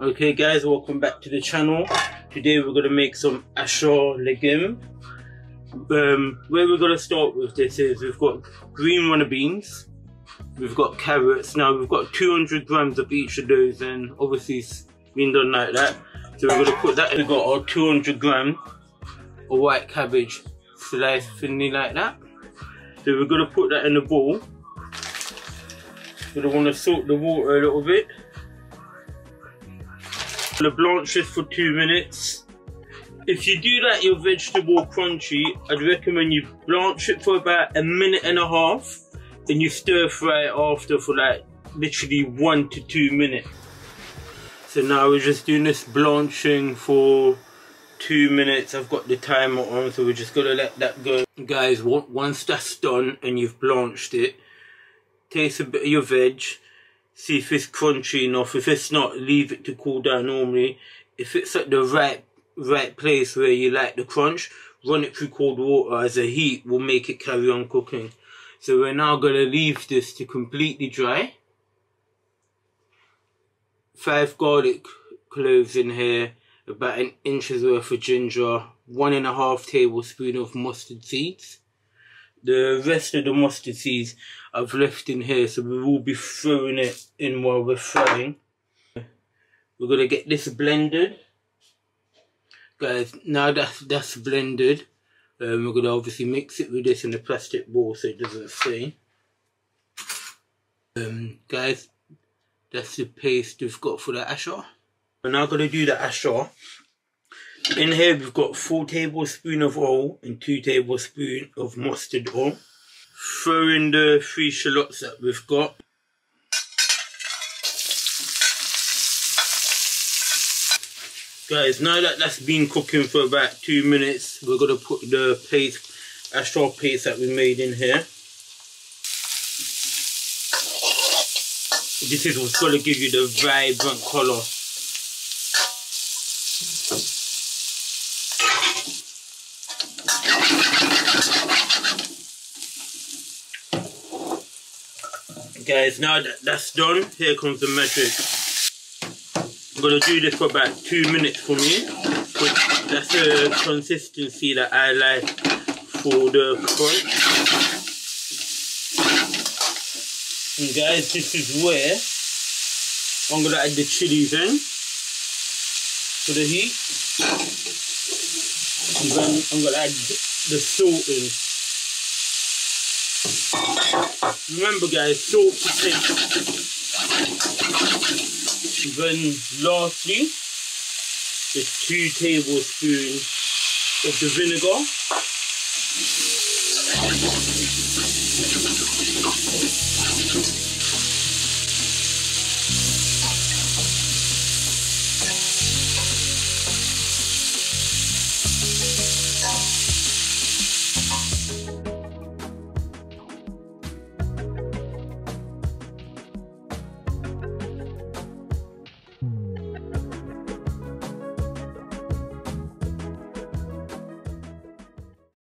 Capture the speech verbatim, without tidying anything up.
Okay guys, welcome back to the channel. Today we're going to make some achard legume. Um, where we're going to start with this is we've got green runner beans, we've got carrots. Now we've got two hundred grams of each of those, and obviously it's been done like that. So we're going to put that in. We've got our two hundred grams of white cabbage sliced thinly like that. So we're going to put that in a bowl. We're going to want to salt the water a little bit. We're going to blanch this for two minutes. If you do like your vegetable crunchy, I'd recommend you blanch it for about a minute and a half, and you stir fry it after for like literally one to two minutes. So now we're just doing this blanching for two minutes. I've got the timer on, so we're just gonna let that go. Guys, once that's done and you've blanched it, taste a bit of your veg, see if it's crunchy enough. If it's not, leave it to cool down normally. If it's at the right right place where you like the crunch, run it through cold water, as the heat will make it carry on cooking. So we're now going to leave this to completely dry. Five garlic cloves in here, about an inch's worth of ginger, one and a half tablespoon of mustard seeds. The rest of the mustard seeds I've left in here, so we will be throwing it in while we're frying. We're going to get this blended. Guys, now that's, that's blended, um, we're going to obviously mix it with this in a plastic bowl so it doesn't stain. Um, guys, that's the paste we've got for the achard. We're now going to do the achard. In here we've got four tablespoons of oil and two tablespoons of mustard oil. Throw in the three shallots that we've got. Guys, now that that's been cooking for about two minutes, we're going to put the paste, achard paste that we made in here. This is what's going to give you the vibrant colour. Guys, now that that's done, here comes the magic. I'm going to do this for about two minutes for me, which that's a consistency that I like for the crunch. And guys, this is where I'm going to add the chilies in for the heat. And then I'm going to add the salt in. Remember guys, salt to taste. Then lastly, the two tablespoons of the vinegar.